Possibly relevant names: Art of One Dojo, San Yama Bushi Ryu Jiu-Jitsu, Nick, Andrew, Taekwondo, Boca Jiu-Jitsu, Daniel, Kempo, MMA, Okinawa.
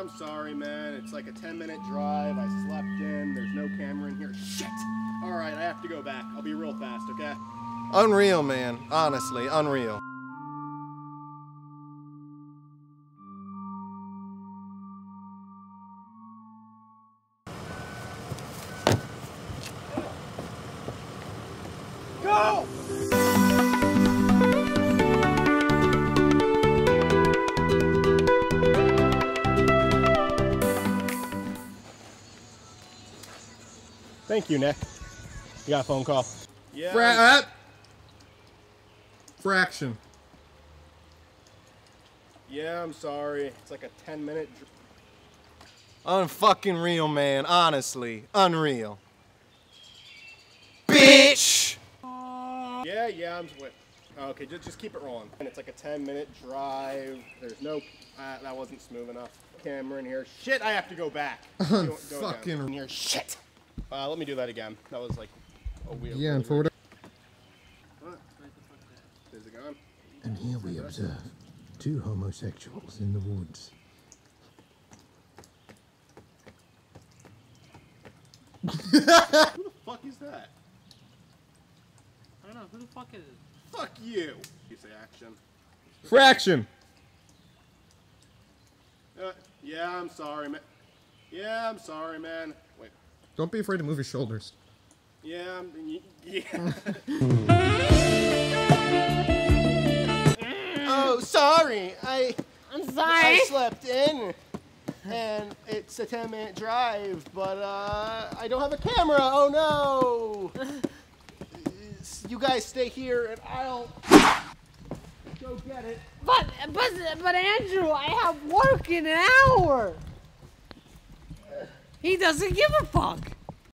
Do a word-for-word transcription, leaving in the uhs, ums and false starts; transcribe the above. I'm sorry, man. It's like a ten minute drive. I slept in. There's no camera in here. Shit! All right, I have to go back. I'll be real fast, okay? Unreal, man. Honestly, unreal. Go! Thank you, Nick. You got a phone call. Yeah. Fra uh, fraction. Yeah, I'm sorry. It's like a ten minute. Unfucking real, man. Honestly, unreal. Bitch. Yeah, yeah, I'm just wait. Oh, okay, just just keep it rolling. And it's like a ten minute drive. There's no. Uh, that wasn't smooth enough. Camera in here. Shit, I have to go back. Unfucking in here. Shit. Uh, let me do that again. That was like a weird. Yeah, and forward. There's a gun. And here we observe two homosexuals in the woods. Who the fuck is that? I don't know. Who the fuck is it? Fuck you! You say action. Fraction! Uh, yeah, I'm sorry, man. Yeah, I'm sorry, man. Wait. Don't be afraid to move your shoulders. Yeah, yeah. Oh, sorry. I I'm sorry. I slept in, and it's a ten minute drive, but uh, I don't have a camera. Oh no! You guys stay here, and I'll go get it. But but but Andrew, I have work in an hour. He doesn't give a fuck.